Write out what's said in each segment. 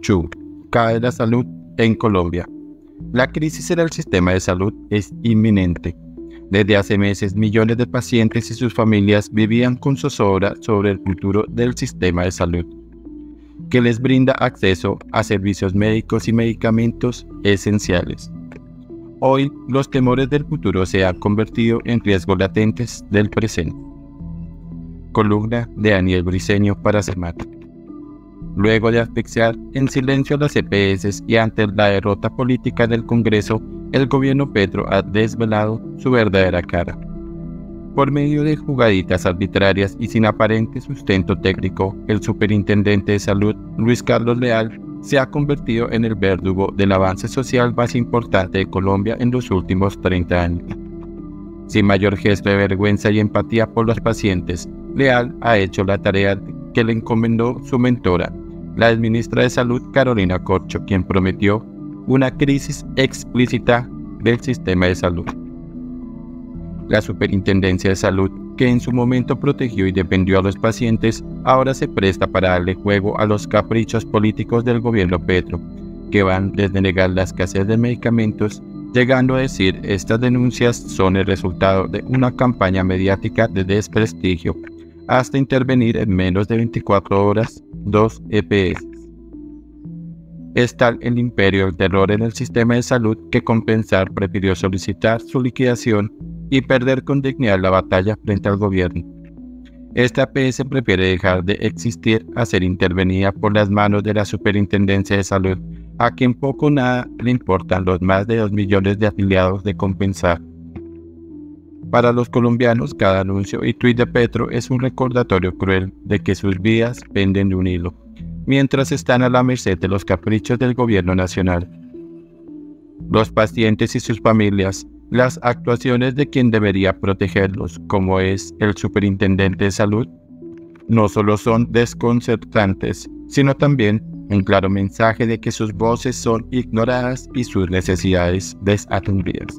Chu. Cae la salud en Colombia. La crisis en el sistema de salud es inminente. Desde hace meses, millones de pacientes y sus familias vivían con zozobra sobre el futuro del sistema de salud, que les brinda acceso a servicios médicos y medicamentos esenciales. Hoy, los temores del futuro se han convertido en riesgos latentes del presente. Columna de Daniel Briceño para SEMANA. Luego de asfixiar en silencio a las EPS y ante la derrota política del Congreso, el gobierno Petro ha desvelado su verdadera cara. Por medio de jugaditas arbitrarias y sin aparente sustento técnico, el superintendente de salud, Luis Carlos Leal, se ha convertido en el verdugo del avance social más importante de Colombia en los últimos 30 años. Sin mayor gesto de vergüenza y empatía por los pacientes, Leal ha hecho la tarea que le encomendó su mentora, la ministra de Salud Carolina Corcho, quien prometió una crisis explícita del sistema de salud. La Superintendencia de Salud, que en su momento protegió y defendió a los pacientes, ahora se presta para darle juego a los caprichos políticos del gobierno Petro, que van desde negar la escasez de medicamentos, llegando a decir estas denuncias son el resultado de una campaña mediática de desprestigio, hasta intervenir en menos de 24 horas 2 EPS. Es tal el imperio del terror en el sistema de salud que Compensar prefirió solicitar su liquidación y perder con dignidad la batalla frente al gobierno. Esta EPS prefiere dejar de existir a ser intervenida por las manos de la Superintendencia de Salud, a quien poco o nada le importan los más de 2 millones de afiliados de Compensar. Para los colombianos, cada anuncio y tuit de Petro es un recordatorio cruel de que sus vidas penden de un hilo, mientras están a la merced de los caprichos del gobierno nacional. Los pacientes y sus familias, las actuaciones de quien debería protegerlos, como es el superintendente de salud, no solo son desconcertantes, sino también un claro mensaje de que sus voces son ignoradas y sus necesidades desatendidas.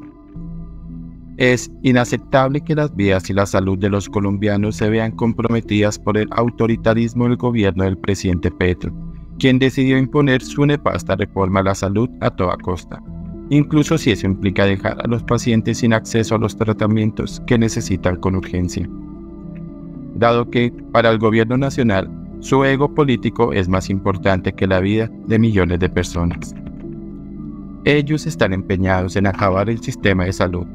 Es inaceptable que las vidas y la salud de los colombianos se vean comprometidas por el autoritarismo del gobierno del presidente Petro, quien decidió imponer su nefasta reforma a la salud a toda costa, incluso si eso implica dejar a los pacientes sin acceso a los tratamientos que necesitan con urgencia. Dado que, para el gobierno nacional, su ego político es más importante que la vida de millones de personas. Ellos están empeñados en acabar el sistema de salud.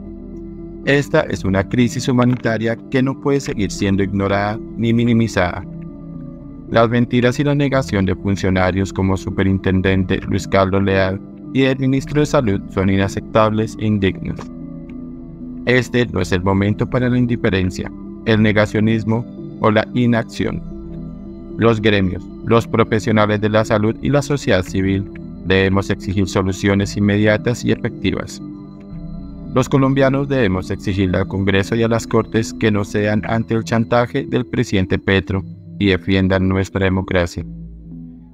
Esta es una crisis humanitaria que no puede seguir siendo ignorada ni minimizada. Las mentiras y la negación de funcionarios como superintendente Luis Carlos Leal y el ministro de Salud son inaceptables e indignos. Este no es el momento para la indiferencia, el negacionismo o la inacción. Los gremios, los profesionales de la salud y la sociedad civil debemos exigir soluciones inmediatas y efectivas. Los colombianos debemos exigirle al Congreso y a las Cortes que no cedan ante el chantaje del presidente Petro y defiendan nuestra democracia.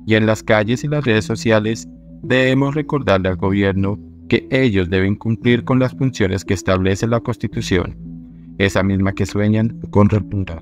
Y en las calles y las redes sociales debemos recordarle al gobierno que ellos deben cumplir con las funciones que establece la Constitución, esa misma que sueñan con repuntar.